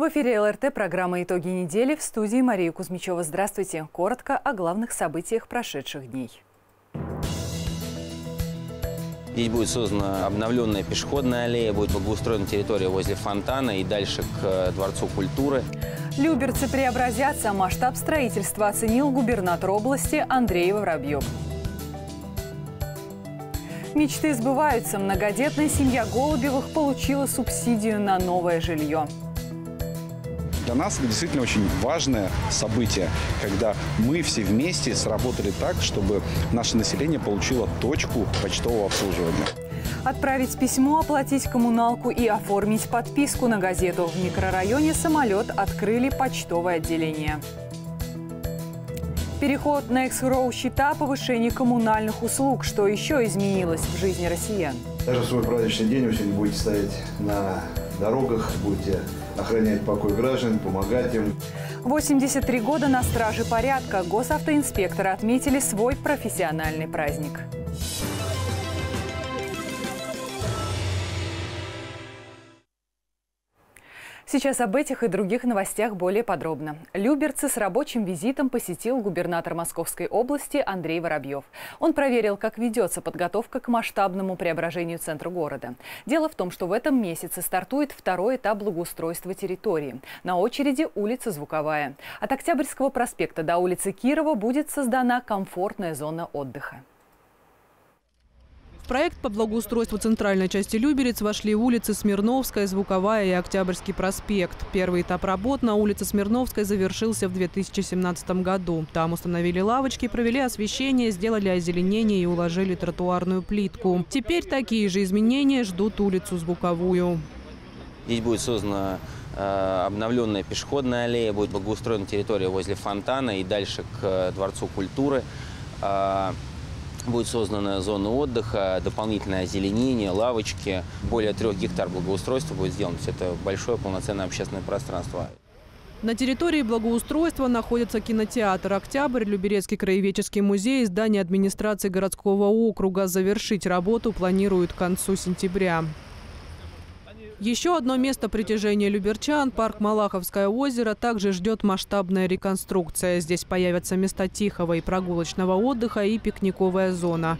В эфире ЛРТ программа «Итоги недели», в студии Мария Кузьмичева. Здравствуйте. Коротко о главных событиях прошедших дней. Здесь будет создана обновленная пешеходная аллея, будет благоустроена территория возле фонтана и дальше к Дворцу культуры. Люберцы преобразятся. Масштаб строительства оценил губернатор области Андрей Воробьев. Мечты сбываются. Многодетная семья Голубевых получила субсидию на новое жилье. Для нас это действительно очень важное событие, когда мы все вместе сработали так, чтобы наше население получило точку почтового обслуживания. Отправить письмо, оплатить коммуналку и оформить подписку на газету. В микрорайоне «Самолет» открыли почтовое отделение. Переход на X-Row счета, повышение коммунальных услуг. Что еще изменилось в жизни россиян? Даже в свой праздничный день вы сегодня будете стоять на дорогах, будете охранять покой граждан, помогать им. 83 года на страже порядка. Госавтоинспекторы отметили свой профессиональный праздник. Сейчас об этих и других новостях более подробно. Люберцы с рабочим визитом посетил губернатор Московской области Андрей Воробьев. Он проверил, как ведется подготовка к масштабному преображению центра города. Дело в том, что в этом месяце стартует второй этап благоустройства территории. На очереди улица Звуковая. От Октябрьского проспекта до улицы Кирова будет создана комфортная зона отдыха. В проект по благоустройству центральной части Люберец вошли улицы Смирновская, Звуковая и Октябрьский проспект. Первый этап работ на улице Смирновской завершился в 2017 году. Там установили лавочки, провели освещение, сделали озеленение и уложили тротуарную плитку. Теперь такие же изменения ждут улицу Звуковую. Здесь будет создана обновленная пешеходная аллея, будет благоустроена территория возле фонтана и дальше к Дворцу культуры. Будет создана зона отдыха, дополнительное озеленение, лавочки. Более 3 гектар благоустройства будет сделано. Это большое полноценное общественное пространство. На территории благоустройства находятся кинотеатр «Октябрь», Люберецкий краеведческий музей и здание администрации городского округа. Завершить работу планируют к концу сентября. Еще одно место притяжения люберчан – парк Малаховское озеро – также ждет масштабная реконструкция. Здесь появятся места тихого и прогулочного отдыха и пикниковая зона.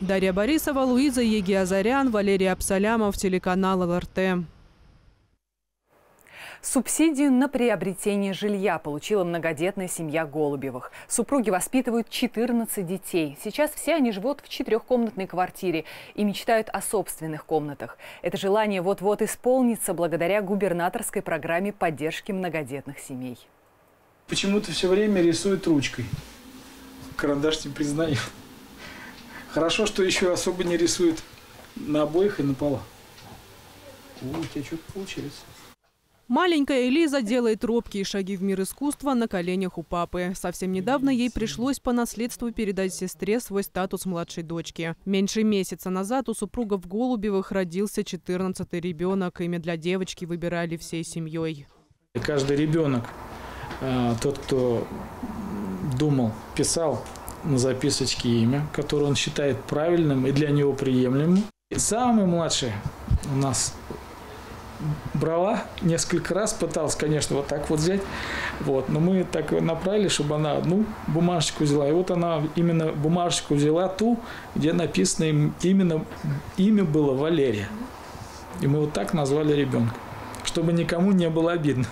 Дарья Борисова, Луиза Егиазарян, Валерий Абсалямов, телеканал ЛРТ. Субсидию на приобретение жилья получила многодетная семья Голубевых. Супруги воспитывают 14 детей. Сейчас все они живут в 4-комнатной квартире и мечтают о собственных комнатах. Это желание вот-вот исполнится благодаря губернаторской программе поддержки многодетных семей. Почему-то все время рисует ручкой. Карандаш не признаю. Хорошо, что еще особо не рисует на обоих и на полах. У тебя что-то получается. Маленькая Элиза делает робкие шаги в мир искусства на коленях у папы. Совсем недавно ей пришлось по наследству передать сестре свой статус младшей дочки. Меньше месяца назад у супругов Голубевых родился 14-й ребенок. Имя для девочки выбирали всей семьей. Каждый ребенок, тот, кто думал, писал на записочке имя, которое он считает правильным и для него приемлемым. И самый младший у нас... Брала несколько раз, пыталась, конечно, вот так вот взять, вот, но мы так направили, чтобы она одну бумажечку взяла. И вот она именно бумажечку взяла ту, где написано именно имя было Валерия. И мы вот так назвали ребенка, чтобы никому не было обидно.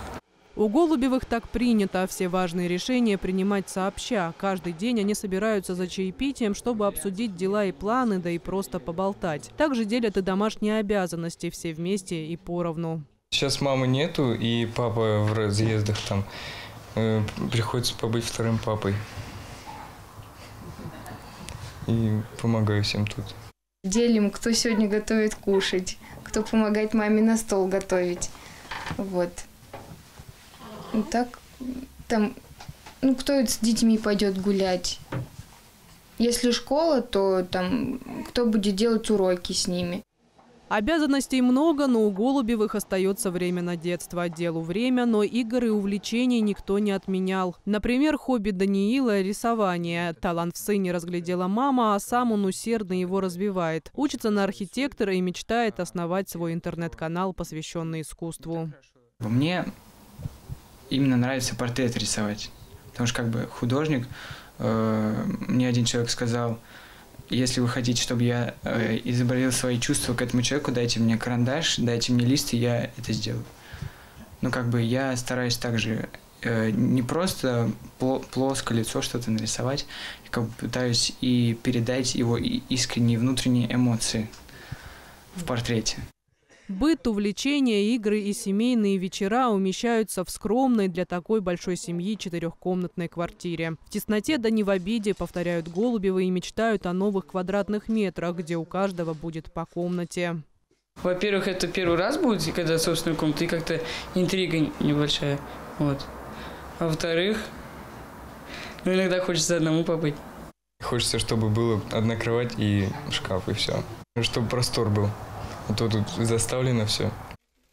У Голубевых так принято все важные решения принимать сообща. Каждый день они собираются за чаепитием, чтобы обсудить дела и планы, да и просто поболтать. Также делят и домашние обязанности все вместе и поровну. Сейчас мамы нету, и папа в разъездах там. Приходится побыть вторым папой. И помогаю всем тут. Делим, кто сегодня готовит кушать, кто помогает маме на стол готовить. Вот. Так, там, ну, кто с детьми пойдет гулять? Если школа, то там кто будет делать уроки с ними? Обязанностей много, но у Голубевых остается время на детство. Делу время, но игр и увлечений никто не отменял. Например, хобби Даниила – рисование. Талант в сыне разглядела мама, а сам он усердно его развивает. Учится на архитектора и мечтает основать свой интернет-канал, посвященный искусству. Мне именно нравится портрет рисовать, потому что как бы художник, мне один человек сказал, если вы хотите, чтобы я изобразил свои чувства к этому человеку, дайте мне карандаш, дайте мне лист, и я это сделаю. Ну, как бы я стараюсь также не просто плоско лицо что-то нарисовать, я как бы пытаюсь и передать его искренние внутренние эмоции в портрете. Быт, увлечения, игры и семейные вечера умещаются в скромной для такой большой семьи четырехкомнатной квартире. В тесноте да не в обиде, повторяют Голубевы и мечтают о новых квадратных метрах, где у каждого будет по комнате. Во-первых, это первый раз будет, когда собственная комната, и как-то интрига небольшая. Вот. А во-вторых, ну, иногда хочется одному побыть. Хочется, чтобы было одна кровать и шкаф, и все. Чтобы простор был. А то тут заставлено все.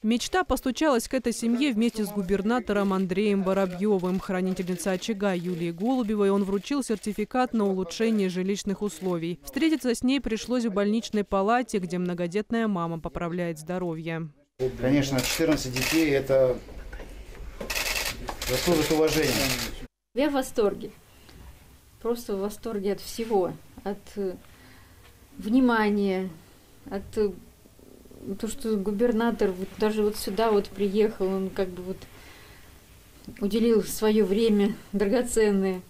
Мечта постучалась к этой семье вместе с губернатором Андреем Воробьевым. Хранительница очага Юлии Голубевой он вручил сертификат на улучшение жилищных условий. Встретиться с ней пришлось в больничной палате, где многодетная мама поправляет здоровье. Конечно, 14 детей – это заслуживает уважения. Я в восторге. Просто в восторге от всего. От внимания, от... То, что губернатор вот даже вот сюда вот приехал, он как бы вот уделил свое время драгоценное.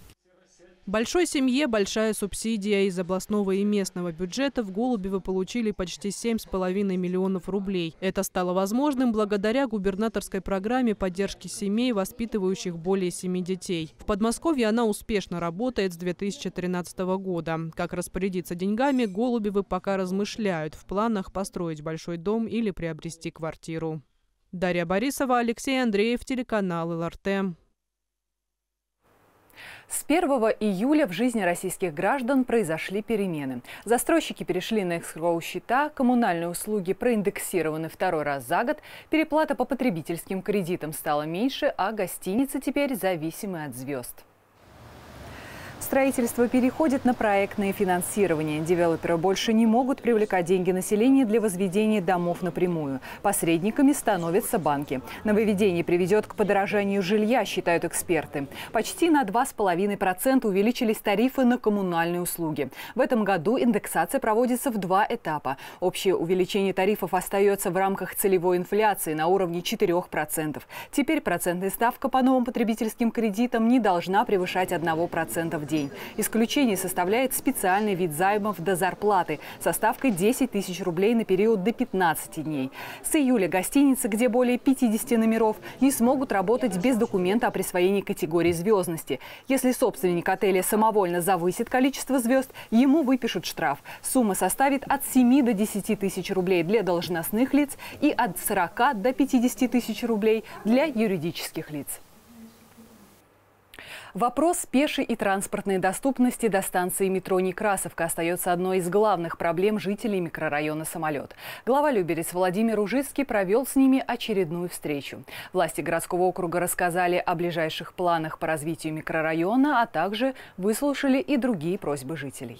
Большой семье большая субсидия. Из областного и местного бюджетов Голубевы получили почти 7,5 миллионов рублей. Это стало возможным благодаря губернаторской программе поддержки семей, воспитывающих более 7 детей. В Подмосковье она успешно работает с 2013 года. Как распорядиться деньгами, Голубевы пока размышляют. В планах построить большой дом или приобрести квартиру. Дарья Борисова, Алексей Андреев, телеканал ЛРТ. С 1 июля в жизни российских граждан произошли перемены. Застройщики перешли на экскроу-счета, коммунальные услуги проиндексированы второй раз за год, переплата по потребительским кредитам стала меньше, а гостиницы теперь зависимы от звезд. Строительство переходит на проектное финансирование. Девелоперы больше не могут привлекать деньги населения для возведения домов напрямую. Посредниками становятся банки. Нововведение приведет к подорожанию жилья, считают эксперты. Почти на 2,5% увеличились тарифы на коммунальные услуги. В этом году индексация проводится в 2 этапа. Общее увеличение тарифов остается в рамках целевой инфляции на уровне 4%. Теперь процентная ставка по новым потребительским кредитам не должна превышать 1% в день. Исключение составляет специальный вид займов до зарплаты со ставкой 10 тысяч рублей на период до 15 дней. С июля гостиницы, где более 50 номеров, не смогут работать без документа о присвоении категории звездности. Если собственник отеля самовольно завысит количество звезд, ему выпишут штраф. Сумма составит от 7 до 10 тысяч рублей для должностных лиц и от 40 до 50 тысяч рублей для юридических лиц. Вопрос пешей и транспортной доступности до станции метро Некрасовка остается одной из главных проблем жителей микрорайона Самолет. Глава Люберец Владимир Ружицкий провел с ними очередную встречу. Власти городского округа рассказали о ближайших планах по развитию микрорайона, а также выслушали и другие просьбы жителей.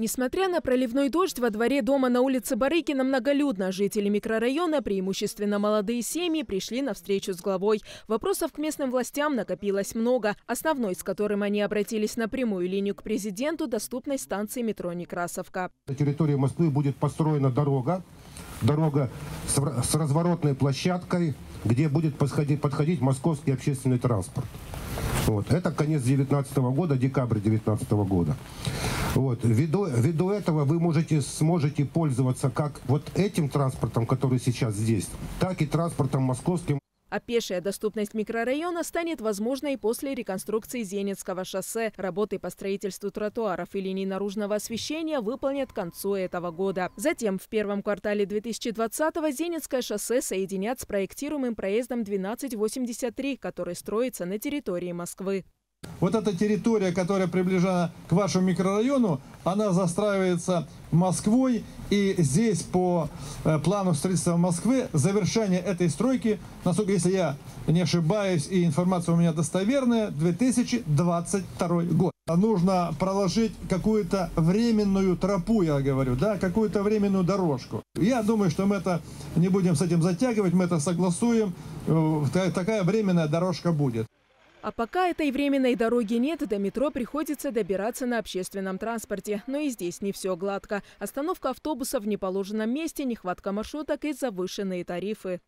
Несмотря на проливной дождь, во дворе дома на улице Барыкина многолюдно. Жители микрорайона, преимущественно молодые семьи, пришли на встречу с главой. Вопросов к местным властям накопилось много. Основной, с которым они обратились на прямую линию к президенту, доступной станции метро Некрасовка. На территории Москвы будет построена дорога. Дорога с разворотной площадкой, где будет подходить московский общественный транспорт. Вот. Это конец 2019 года, декабрь 2019 года. Вот. Ввиду этого вы сможете пользоваться как вот этим транспортом, который сейчас здесь, так и транспортом московским. А пешая доступность микрорайона станет возможной после реконструкции Зеницкого шоссе. Работы по строительству тротуаров и линий наружного освещения выполнят к концу этого года. Затем в первом квартале 2020-го Зеницкое шоссе соединят с проектируемым проездом 1283, который строится на территории Москвы. Вот эта территория, которая приближена к вашему микрорайону, она застраивается Москвой. И здесь по плану строительства Москвы завершение этой стройки, насколько, если я не ошибаюсь, и информация у меня достоверная, 2022 год. Нужно проложить какую-то временную тропу, я говорю, да, какую-то временную дорожку. Я думаю, что мы это не будем с этим затягивать, мы это согласуем, такая временная дорожка будет. А пока этой временной дороги нет, до метро приходится добираться на общественном транспорте. Но и здесь не все гладко. Остановка автобуса в неположенном месте, нехватка маршруток и завышенные тарифы.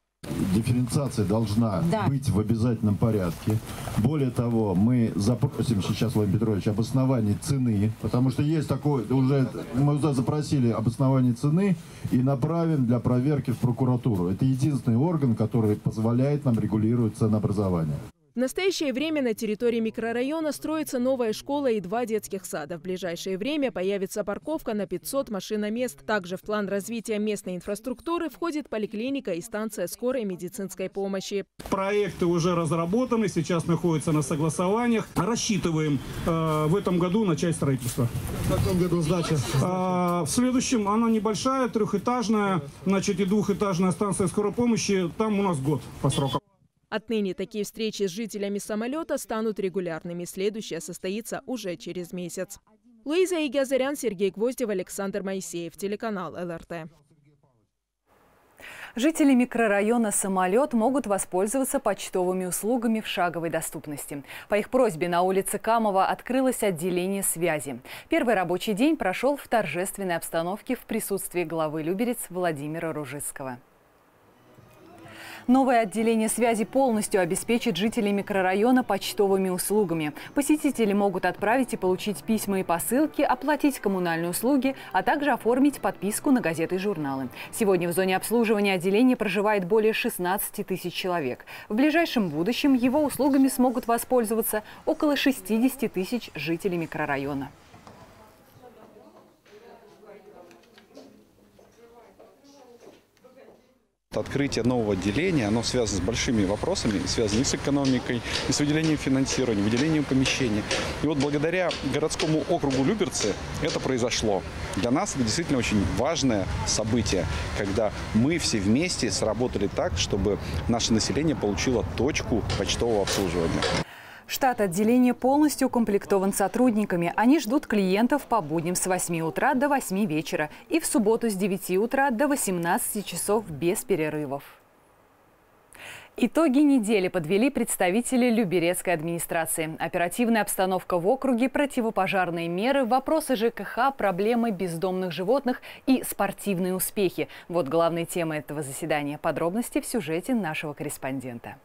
Дифференциация должна быть в обязательном порядке. Более того, мы запросим сейчас, Владимир Петрович, обоснование цены, потому что есть такое, мы уже запросили обоснование цены и направим для проверки в прокуратуру. Это единственный орган, который позволяет нам регулировать ценообразование. В настоящее время на территории микрорайона строится новая школа и 2 детских сада. В ближайшее время появится парковка на 500 машиномест. Также в план развития местной инфраструктуры входит поликлиника и станция скорой медицинской помощи. Проекты уже разработаны, сейчас находятся на согласованиях. Рассчитываем в этом году начать строительство. В каком году сдача? В следующем. Она небольшая, трехэтажная, значит, и двухэтажная станция скорой помощи. Там у нас год по срокам. Отныне такие встречи с жителями самолета станут регулярными. Следующая состоится уже через месяц. Луиза Егиазарян, Сергей Гвоздев, Александр Моисеев, телеканал ЛРТ. Жители микрорайона «Самолет» могут воспользоваться почтовыми услугами в шаговой доступности. По их просьбе на улице Камова открылось отделение связи. Первый рабочий день прошел в торжественной обстановке в присутствии главы Люберец Владимира Ружицкого. Новое отделение связи полностью обеспечит жителей микрорайона почтовыми услугами. Посетители могут отправить и получить письма и посылки, оплатить коммунальные услуги, а также оформить подписку на газеты и журналы. Сегодня в зоне обслуживания отделения проживает более 16 тысяч человек. В ближайшем будущем его услугами смогут воспользоваться около 60 тысяч жителей микрорайона. Открытие нового отделения, оно связано с большими вопросами, связанными с экономикой, и с выделением финансирования, выделением помещений. И вот благодаря городскому округу Люберцы это произошло. Для нас это действительно очень важное событие, когда мы все вместе сработали так, чтобы наше население получило точку почтового обслуживания. Штат отделения полностью укомплектован сотрудниками. Они ждут клиентов по будням с 8 утра до 8 вечера и в субботу с 9 утра до 18 часов без перерывов. Итоги недели подвели представители Люберецкой администрации. Оперативная обстановка в округе, противопожарные меры, вопросы ЖКХ, проблемы бездомных животных и спортивные успехи. Вот главные темы этого заседания. Подробности в сюжете нашего корреспондента.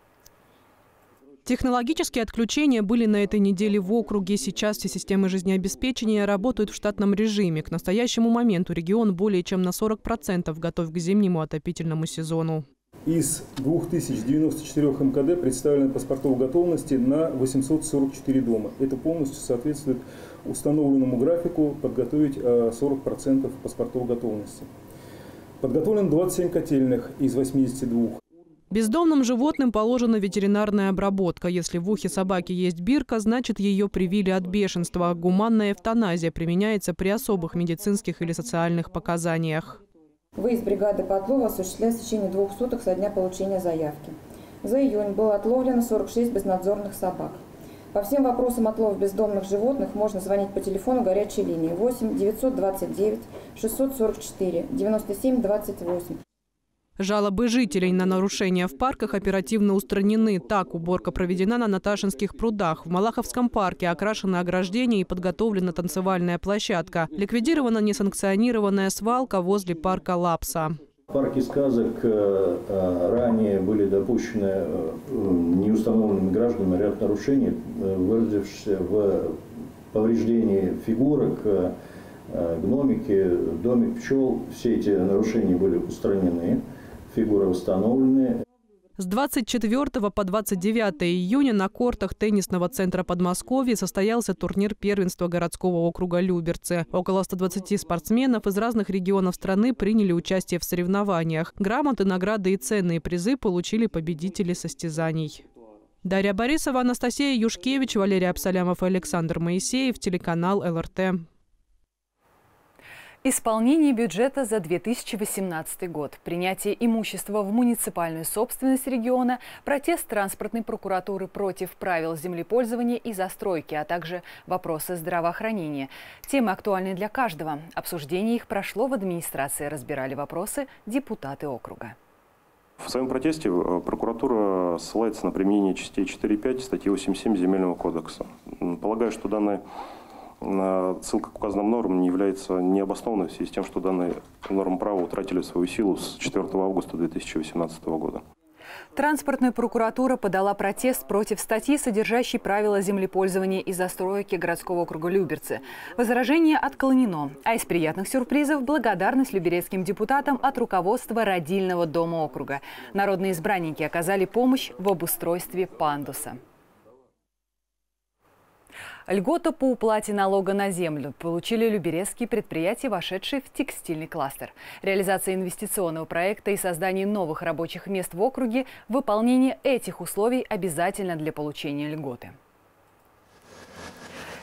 Технологические отключения были на этой неделе в округе. Сейчас все системы жизнеобеспечения работают в штатном режиме. К настоящему моменту регион более чем на 40% готов к зимнему отопительному сезону. Из 2094 МКД представлены паспортов готовности на 844 дома. Это полностью соответствует установленному графику подготовить 40% паспортов готовности. Подготовлен 27 котельных из 82. Бездомным животным положена ветеринарная обработка. Если в ухе собаки есть бирка, значит, ее привили от бешенства. Гуманная эвтаназия применяется при особых медицинских или социальных показаниях. Выезд бригады по отлову осуществляется в течение 2 суток со дня получения заявки. За июнь было отловлено 46 безнадзорных собак. По всем вопросам отлова бездомных животных можно звонить по телефону горячей линии 8 929 644 97 28. Жалобы жителей на нарушения в парках оперативно устранены. Так, уборка проведена на Наташинских прудах. В Малаховском парке окрашено ограждение и подготовлена танцевальная площадка. Ликвидирована несанкционированная свалка возле парка Лапса. В парке сказок ранее были допущены неустановленными гражданами ряд нарушений, выразившихся в повреждении фигурок, гномики, домик пчел. Все эти нарушения были устранены. Фигуры установлены. С 24 по 29 июня на кортах теннисного центра Подмосковья состоялся турнир первенства городского округа Люберцы. Около 120 спортсменов из разных регионов страны приняли участие в соревнованиях. Грамоты, награды и ценные призы получили победители состязаний. Дарья Борисова, Анастасия Юшкевич, Валерий Абсалямов и Александр Моисеев, телеканал ЛРТ. Исполнение бюджета за 2018 год, принятие имущества в муниципальную собственность региона, протест транспортной прокуратуры против правил землепользования и застройки, а также вопросы здравоохранения. Темы актуальны для каждого. Обсуждение их прошло в администрации, разбирали вопросы депутаты округа. В своем протесте прокуратура ссылается на применение частей 4.5 статьи 87 Земельного кодекса. Полагаю, что данная ссылка к указанным нормам не является необоснованной в связи с тем, что данные нормы права утратили свою силу с 4 августа 2018 года. Транспортная прокуратура подала протест против статьи, содержащей правила землепользования и застройки городского округа Люберцы. Возражение отклонено. А из приятных сюрпризов – благодарность люберецким депутатам от руководства родильного дома округа. Народные избранники оказали помощь в обустройстве пандуса. Льгота по уплате налога на землю получили люберецкие предприятия, вошедшие в текстильный кластер. Реализация инвестиционного проекта и создание новых рабочих мест в округе – выполнение этих условий обязательно для получения льготы.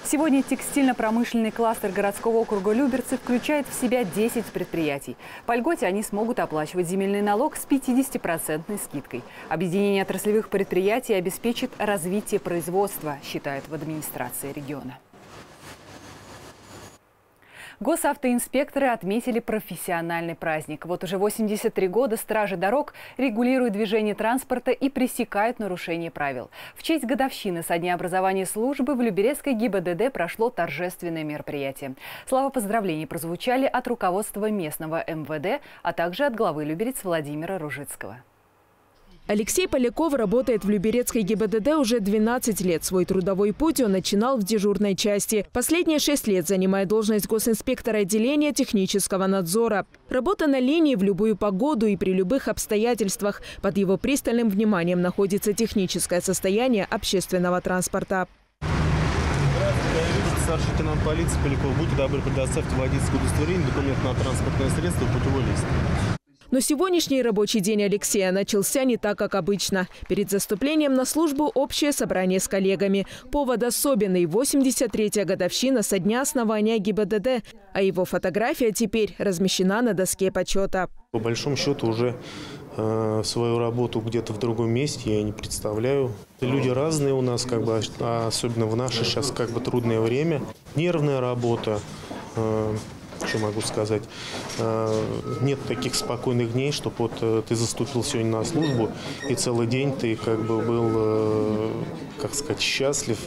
Сегодня текстильно-промышленный кластер городского округа Люберцы включает в себя 10 предприятий. По льготе они смогут оплачивать земельный налог с 50% скидкой. Объединение отраслевых предприятий обеспечит развитие производства, считают в администрации региона. Госавтоинспекторы отметили профессиональный праздник. Вот уже 83 года стражи дорог регулируют движение транспорта и пресекают нарушение правил. В честь годовщины со дня образования службы в Люберецкой ГИБДД прошло торжественное мероприятие. Слова поздравлений прозвучали от руководства местного МВД, а также от главы Люберец Владимира Ружицкого. Алексей Поляков работает в Люберецкой ГИБДД уже 12 лет. Свой трудовой путь он начинал в дежурной части. Последние 6 лет занимает должность госинспектора отделения технического надзора. Работа на линии в любую погоду и при любых обстоятельствах. Под его пристальным вниманием находится техническое состояние общественного транспорта. Старший лейтенант полиции Поляков, будьте добры, предоставьте водительское удостоверение, документ на транспортное средство, путевой лист. Но сегодняшний рабочий день Алексея начался не так, как обычно. Перед заступлением на службу общее собрание с коллегами. Повод особенный – 83-я годовщина со дня основания ГИБДД. А его фотография теперь размещена на доске почета. По большому счету уже свою работу где-то в другом месте я не представляю. Люди разные у нас, как бы, особенно в наше сейчас как бы трудное время. Нервная работа. Что могу сказать? Нет таких спокойных дней, чтобы вот ты заступил сегодня на службу, и целый день ты как бы был, как сказать, счастлив,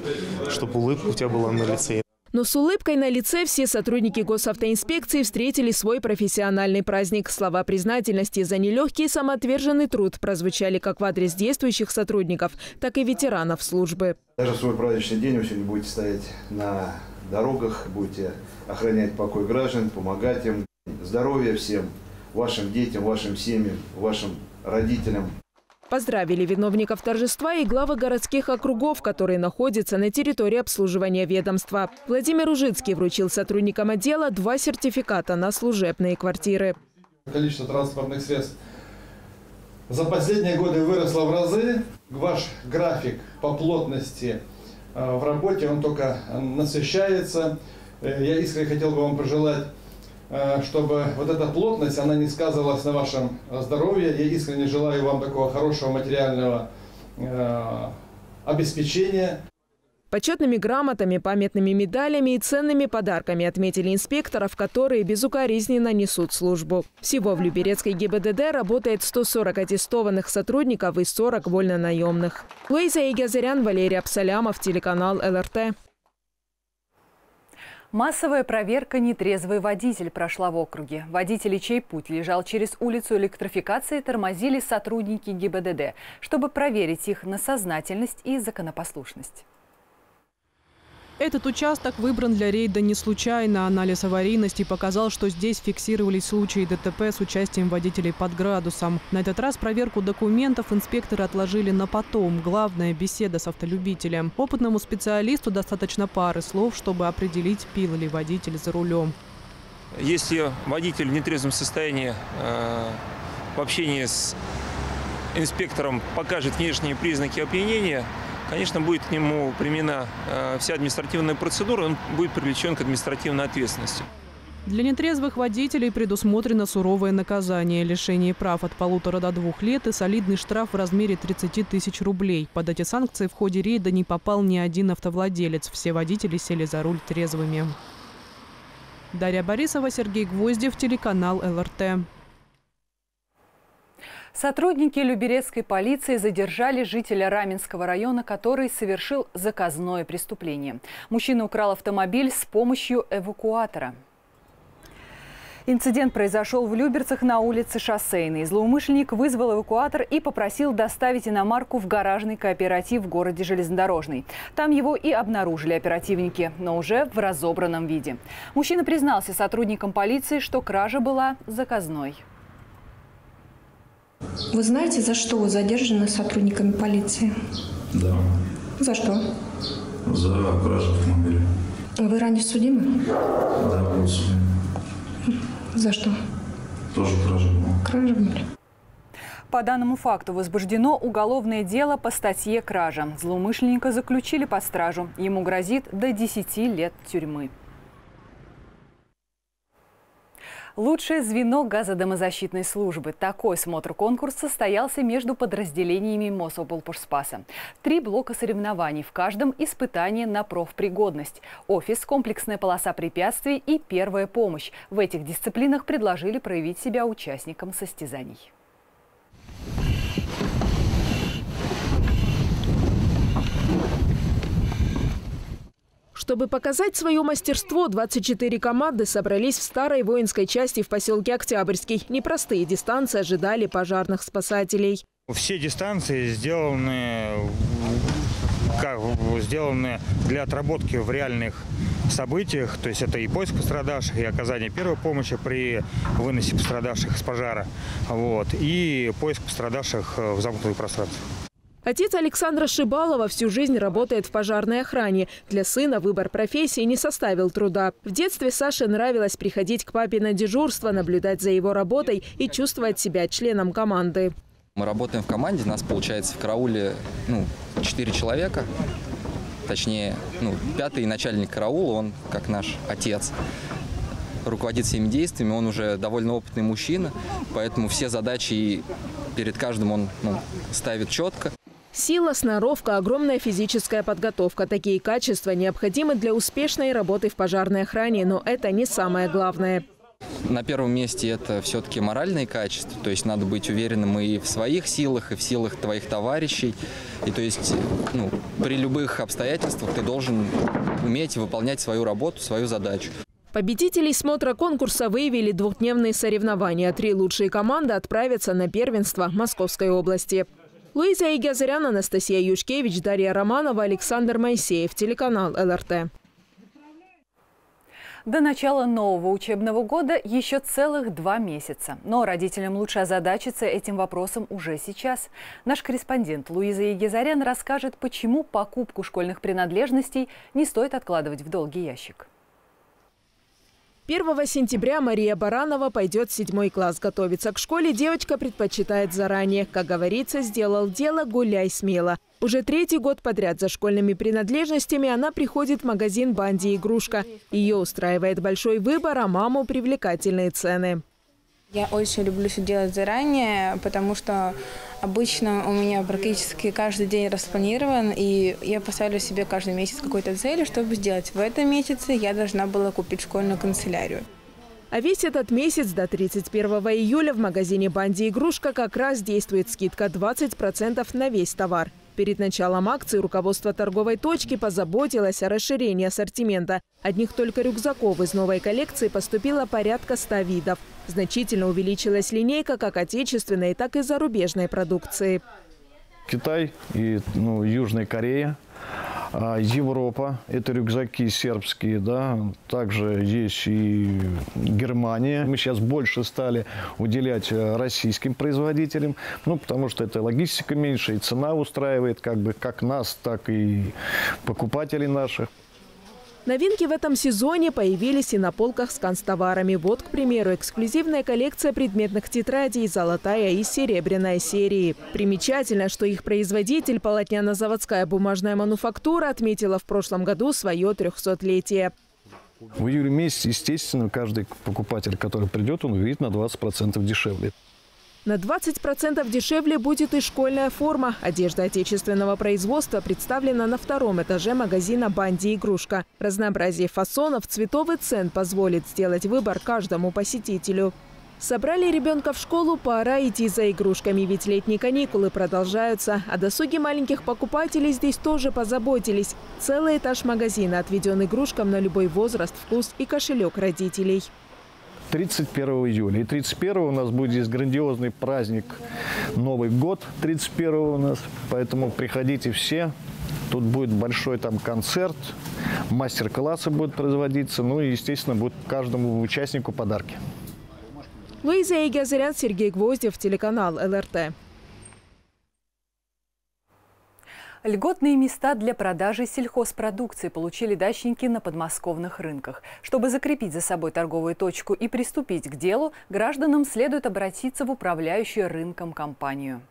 чтобы улыбка у тебя была на лице. Но с улыбкой на лице все сотрудники госавтоинспекции встретили свой профессиональный праздник. Слова признательности за нелегкий и самоотверженный труд прозвучали как в адрес действующих сотрудников, так и ветеранов службы. Даже в свой праздничный день вы сегодня будете стоять на дорогах, будете охранять покой граждан, помогать им. Здоровья всем, вашим детям, вашим семьям, вашим родителям. Поздравили виновников торжества и главы городских округов, которые находятся на территории обслуживания ведомства. Владимир Ружицкий вручил сотрудникам отдела 2 сертификата на служебные квартиры. Количество транспортных средств за последние годы выросло в разы. Ваш график по плотности в работе, он только насыщается. Я искренне хотел бы вам пожелать, чтобы вот эта плотность, она не сказывалась на вашем здоровье. Я искренне желаю вам такого хорошего материального обеспечения. Почетными грамотами, памятными медалями и ценными подарками отметили инспекторов, которые безукоризненно несут службу. Всего в Люберецкой ГИБДД работает 140 аттестованных сотрудников и 40 вольнонаемных. Луиза Егиазарян, Валерий Абсалямов, телеканал ЛРТ. Массовая проверка «Нетрезвый водитель» прошла в округе. Водителей, чей путь лежал через улицу электрификации, тормозили сотрудники ГИБДД, чтобы проверить их на сознательность и законопослушность. Этот участок выбран для рейда не случайно. Анализ аварийности показал, что здесь фиксировались случаи ДТП с участием водителей под градусом. На этот раз проверку документов инспекторы отложили на потом. Главное – беседа с автолюбителем. Опытному специалисту достаточно пары слов, чтобы определить, пил ли водитель за рулем. Если водитель в нетрезвом состоянии в общении с инспектором покажет внешние признаки опьянения – Конечно, будет к нему применена вся административная процедура, он будет привлечен к административной ответственности. Для нетрезвых водителей предусмотрено суровое наказание – лишение прав от 1,5 до 2 лет и солидный штраф в размере 30 000 рублей. Под эти санкции в ходе рейда не попал ни один автовладелец. Все водители сели за руль трезвыми. Дарья Борисова, Сергей Гвоздев, телеканал ЛРТ. Сотрудники Люберецкой полиции задержали жителя Раменского района, который совершил заказное преступление. Мужчина украл автомобиль с помощью эвакуатора. Инцидент произошел в Люберцах на улице Шоссейной. Злоумышленник вызвал эвакуатор и попросил доставить иномарку в гаражный кооператив в городе Железнодорожный. Там его и обнаружили оперативники, но уже в разобранном виде. Мужчина признался сотрудникам полиции, что кража была заказной. Вы знаете, за что вы задержаны сотрудниками полиции? Да. За что? За кражу автомобиля. Вы ранее судимы? Да, был судим. За что? Тоже кража была. Кража была. По данному факту возбуждено уголовное дело по статье «Кража». Злоумышленника заключили под стражу. Ему грозит до 10 лет тюрьмы. Лучшее звено газодымозащитной службы. Такой смотр-конкурс состоялся между подразделениями Мособлпожспаса. 3 блока соревнований, в каждом испытание на профпригодность. Офис, комплексная полоса препятствий и первая помощь. В этих дисциплинах предложили проявить себя участникам состязаний. Чтобы показать свое мастерство, 24 команды собрались в старой воинской части в поселке Октябрьский. Непростые дистанции ожидали пожарных спасателей. Все дистанции сделаны для отработки в реальных событиях. То есть это и поиск пострадавших, и оказание первой помощи при выносе пострадавших из пожара. Вот, и поиск пострадавших в замкнутых пространствах. Отец Александра Шибалова всю жизнь работает в пожарной охране. Для сына выбор профессии не составил труда. В детстве Саше нравилось приходить к папе на дежурство, наблюдать за его работой и чувствовать себя членом команды. Мы работаем в команде, нас получается в карауле 4 человека. Точнее, 5-й начальник караула, он как наш отец. Руководит всеми действиями, он уже довольно опытный мужчина, поэтому все задачи перед каждым он ставит четко. Сила, сноровка, огромная физическая подготовка. Такие качества необходимы для успешной работы в пожарной охране, но это не самое главное. На первом месте это все-таки моральные качества, то есть надо быть уверенным и в своих силах, и в силах твоих товарищей. И то есть при любых обстоятельствах ты должен уметь выполнять свою работу, свою задачу. Победителей смотра конкурса выявили двухдневные соревнования. 3 лучшие команды отправятся на первенство Московской области. Луиза Егиазарян, Анастасия Юшкевич, Дарья Романова, Александр Моисеев, телеканал ЛРТ. До начала нового учебного года еще целых 2 месяца. Но родителям лучше озадачиться этим вопросом уже сейчас. Наш корреспондент Луиза Егиазарян расскажет, почему покупку школьных принадлежностей не стоит откладывать в долгий ящик. 1 сентября Мария Баранова пойдет в 7 класс. Готовиться к школе девочка предпочитает заранее. Как говорится, сделал дело, гуляй смело. Уже 3-й год подряд за школьными принадлежностями она приходит в магазин «Банди-игрушка». Ее устраивает большой выбор, а маму – привлекательные цены. Я очень люблю все делать заранее, потому что обычно у меня практически каждый день распланирован, и я поставлю себе каждый месяц какой-то цель, чтобы сделать. В этом месяце я должна была купить школьную канцелярию. А весь этот месяц до 31 июля в магазине «Банди-игрушка» как раз действует скидка 20% на весь товар. Перед началом акции руководство торговой точки позаботилось о расширении ассортимента. Одних только рюкзаков из новой коллекции поступило порядка 100 видов. Значительно увеличилась линейка как отечественной, так и зарубежной продукции. Китай и Южная Корея, Европа – это рюкзаки сербские, да, также есть и Германия. Мы сейчас больше стали уделять российским производителям, потому что это логистика меньше, и цена устраивает как нас, так и покупателей наших. Новинки в этом сезоне появились и на полках с канцтоварами. Вот, к примеру, эксклюзивная коллекция предметных тетрадей «Золотая» и «Серебряная» серии. Примечательно, что их производитель, полотняно-заводская бумажная мануфактура, отметила в прошлом году свое 300-летие. В июле месяце, естественно, каждый покупатель, который придет, он увидит на 20% дешевле. На 20% дешевле будет и школьная форма. Одежда отечественного производства представлена на втором этаже магазина «Банди-игрушка». Разнообразие фасонов, цветов и цен позволит сделать выбор каждому посетителю. Собрали ребенка в школу, пора идти за игрушками, ведь летние каникулы продолжаются. О досуге маленьких покупателей здесь тоже позаботились. Целый этаж магазина отведен игрушкам на любой возраст, вкус и кошелек родителей. 31 июля. И 31 у нас будет здесь грандиозный праздник. Новый год 31 у нас. Поэтому приходите все. Тут будет большой там концерт, мастер-классы будут производиться. Ну и, естественно, будут каждому участнику подарки. Луиза Егиазарян, Сергей Гвоздев, телеканал ЛРТ. Льготные места для продажи сельхозпродукции получили дачники на подмосковных рынках. Чтобы закрепить за собой торговую точку и приступить к делу, гражданам следует обратиться в управляющую рынком компанию.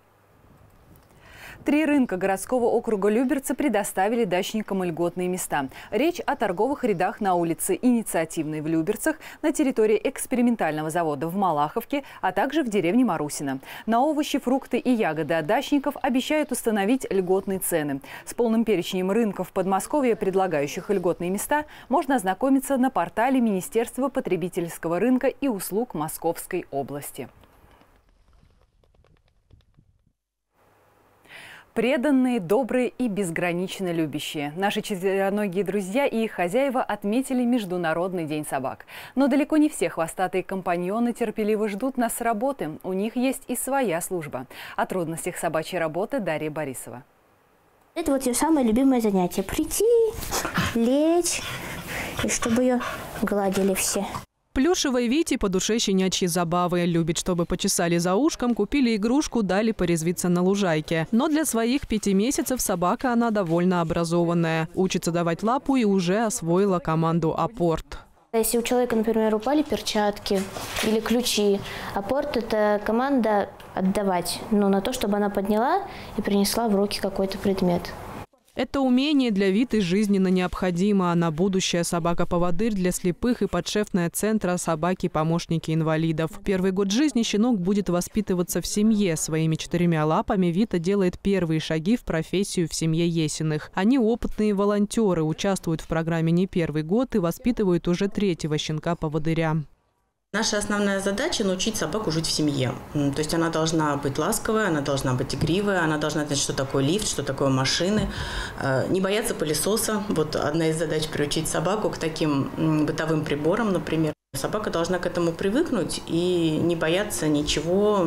Три рынка городского округа Люберцы предоставили дачникам льготные места. Речь о торговых рядах на улице Инициативной в Люберцах, на территории экспериментального завода в Малаховке, а также в деревне Марусина. На овощи, фрукты и ягоды от дачников обещают установить льготные цены. С полным перечнем рынков Подмосковья, предлагающих льготные места, можно ознакомиться на портале Министерства потребительского рынка и услуг Московской области. Преданные, добрые и безгранично любящие. Наши четвероногие друзья и их хозяева отметили Международный день собак. Но далеко не все хвостатые компаньоны терпеливо ждут нас с работы. У них есть и своя служба. О трудностях собачьей работы Дарья Борисова. Это вот ее самое любимое занятие. Прийти, лечь, и чтобы ее гладили все. Плюшевой Вите по душе щенячьи забавы. Любит, чтобы почесали за ушком, купили игрушку, дали порезвиться на лужайке. Но для своих 5 месяцев собака она довольно образованная. Учится давать лапу и уже освоила команду «Апорт». Если у человека, например, упали перчатки или ключи, «Апорт» – это команда «отдавать», но на то, чтобы она подняла и принесла в руки какой-то предмет. Это умение для Виты жизненно необходимо. Она будущая собака-поводырь для слепых и подшефная центра собаки-помощники инвалидов. Первый год жизни щенок будет воспитываться в семье. Своими 4 лапами Вита делает первые шаги в профессию в семье Есиных. Они опытные волонтеры, участвуют в программе не первый год и воспитывают уже 3-го щенка-поводыря. Наша основная задача – научить собаку жить в семье. То есть она должна быть ласковая, она должна быть игривая, она должна знать, что такое лифт, что такое машины, не бояться пылесоса. Вот одна из задач – приучить собаку к таким бытовым приборам, например. Собака должна к этому привыкнуть и не бояться ничего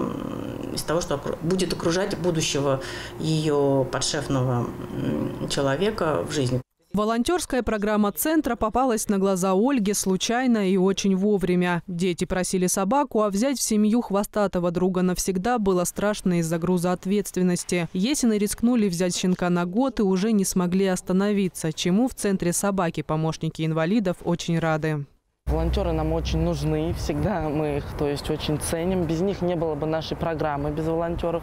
из того, что будет окружать будущего ее подшефного человека в жизни. Волонтерская программа центра попалась на глаза Ольге случайно и очень вовремя. Дети просили собаку, а взять в семью хвостатого друга навсегда было страшно из-за груза ответственности. Есины рискнули взять щенка на год и уже не смогли остановиться, чему в центре собаки-помощники инвалидов очень рады. Волонтеры нам очень нужны, всегда мы их, то есть, очень ценим. Без них не было бы нашей программы, без волонтеров,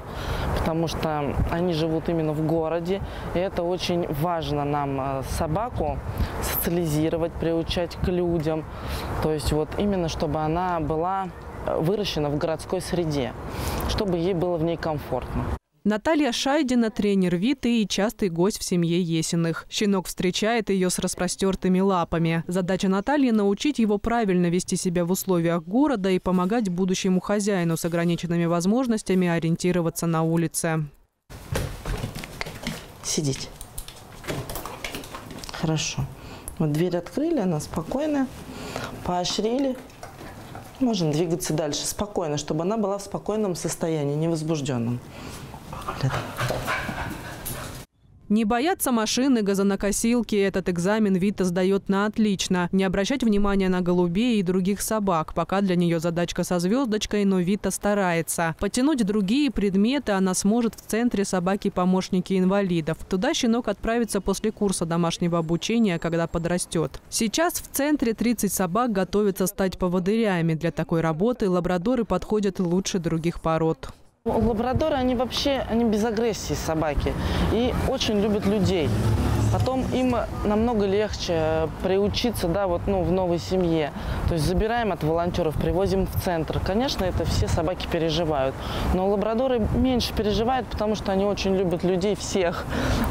потому что они живут именно в городе. И это очень важно нам собаку социализировать, приучать к людям. То есть вот именно, чтобы она была выращена в городской среде, чтобы ей было в ней комфортно. Наталья Шайдина – тренер Виты и частый гость в семье Есиных. Щенок встречает ее с распростертыми лапами. Задача Натальи – научить его правильно вести себя в условиях города и помогать будущему хозяину с ограниченными возможностями ориентироваться на улице. Сидеть. Хорошо. Вот дверь открыли, она спокойная. Поощрили. Можно двигаться дальше спокойно, чтобы она была в спокойном состоянии, невозбужденном. Не бояться машины, газонокосилки. Этот экзамен Вита сдает на отлично. Не обращать внимания на голубей и других собак. Пока для нее задачка со звездочкой, но Вита старается. Потянуть другие предметы она сможет в центре собаки-помощники инвалидов. Туда щенок отправится после курса домашнего обучения, когда подрастет. Сейчас в центре 30 собак готовятся стать поводырями. Для такой работы лабрадоры подходят лучше других пород. Лабрадоры, они вообще, они без агрессии собаки и очень любят людей. Потом им намного легче приучиться, да, вот, ну, в новой семье. То есть забираем от волонтеров, привозим в центр. Конечно, это все собаки переживают. Но лабрадоры меньше переживают, потому что они очень любят людей всех.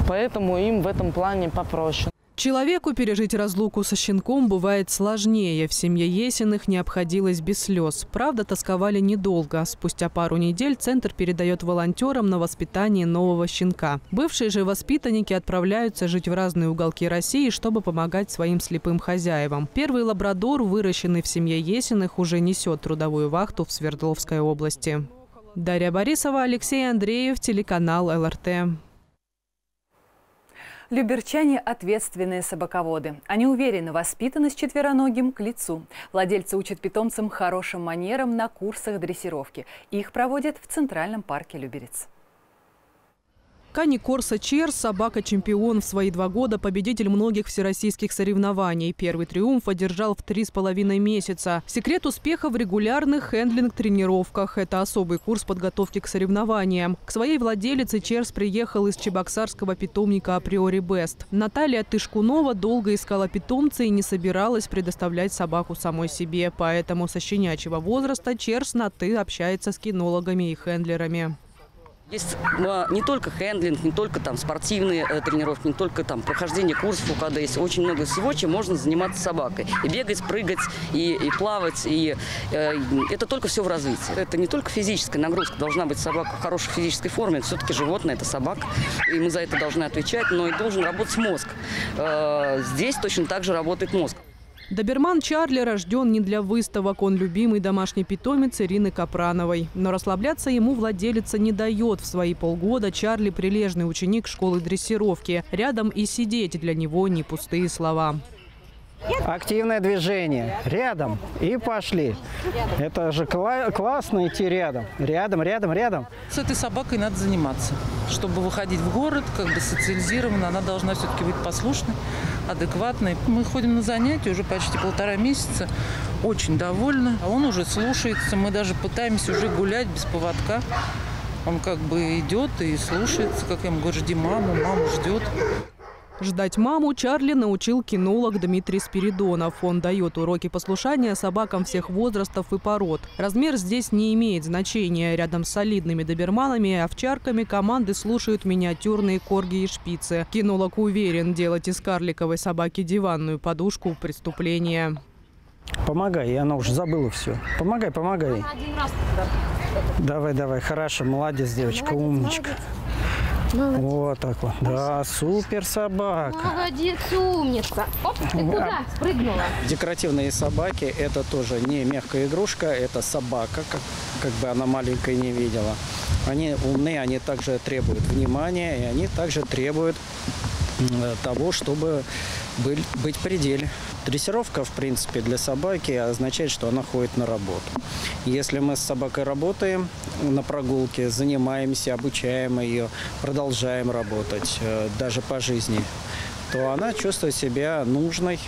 Поэтому им в этом плане попроще. Человеку пережить разлуку со щенком бывает сложнее. В семье Есиных не обходилось без слез. Правда, тосковали недолго. Спустя пару недель центр передает волонтерам на воспитание нового щенка. Бывшие же воспитанники отправляются жить в разные уголки России, чтобы помогать своим слепым хозяевам. Первый лабрадор, выращенный в семье Есиных, уже несет трудовую вахту в Свердловской области. Дарья Борисова, Алексей Андреев, телеканал ЛРТ. Люберчане – ответственные собаководы. Они уверены, воспитанность четвероногим к лицу. Владельцы учат питомцам хорошим манерам на курсах дрессировки. Их проводят в Центральном парке Люберец. Кани Корса Черс – собака-чемпион. В свои 2 года победитель многих всероссийских соревнований. Первый триумф одержал в 3,5 месяца. Секрет успеха в регулярных хендлинг-тренировках. Это особый курс подготовки к соревнованиям. К своей владелице Черс приехал из чебоксарского питомника «Априори Бест». Наталья Тышкунова долго искала питомца и не собиралась предоставлять собаку самой себе. Поэтому со щенячьего возраста Черс на «ты» общается с кинологами и хендлерами. Есть не только хендлинг, не только там спортивные тренировки, не только там прохождение курсов УКД. Есть очень много всего, чем можно заниматься собакой. И бегать, прыгать, и плавать. Это только все в развитии. Это не только физическая нагрузка. Должна быть собака в хорошей физической форме. Все-таки животное – это собака. И мы за это должны отвечать. Но и должен работать мозг. Здесь точно так же работает мозг. Доберман Чарли рожден не для выставок. Он любимый домашний питомец Ирины Капрановой. Но расслабляться ему владелица не дает. В свои полгода Чарли – прилежный ученик школы дрессировки. Рядом и сидеть для него не пустые слова. Активное движение. Рядом. И пошли. Это же классно идти рядом. Рядом, рядом, рядом. С этой собакой надо заниматься. Чтобы выходить в город, как бы социализированно, она должна все-таки быть послушной, адекватной. Мы ходим на занятия уже почти 1,5 месяца. Очень довольны. Он уже слушается. Мы даже пытаемся уже гулять без поводка. Он как бы идет и слушается. Как я ему говорю, жди маму, мама ждет. Ждать маму Чарли научил кинолог Дмитрий Спиридонов. Он дает уроки послушания собакам всех возрастов и пород. Размер здесь не имеет значения. Рядом с солидными доберманами и овчарками команды слушают миниатюрные корги и шпицы. Кинолог уверен, делать из карликовой собаки диванную подушку – преступление. Помогай, она уже забыла все. Помогай, помогай. Давай, давай, хорошо, молодец, девочка, умничка. Молодец. Вот так вот. Да, супер собака. Молодец, умница. Оп, ты куда спрыгнула? Декоративные собаки – это тоже не мягкая игрушка, это собака, как бы она маленькая не видела. Они умные, они также требуют внимания, и они также требуют того, чтобы быть при деле. Дрессировка, в принципе, для собаки означает, что она ходит на работу. Если мы с собакой работаем на прогулке, занимаемся, обучаем ее, продолжаем работать, даже по жизни, то она чувствует себя нужной.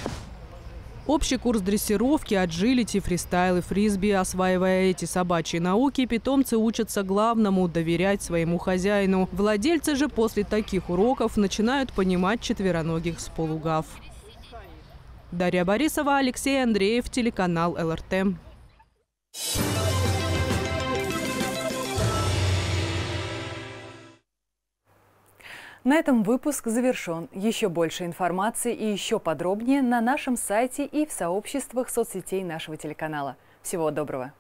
Общий курс дрессировки, аджилити, фристайл и фрисби. Осваивая эти собачьи науки, питомцы учатся главному – доверять своему хозяину. Владельцы же после таких уроков начинают понимать четвероногих с полугав. Дарья Борисова, Алексей Андреев, телеканал ЛРТ. На этом выпуск завершен. Еще больше информации и еще подробнее на нашем сайте и в сообществах соцсетей нашего телеканала. Всего доброго!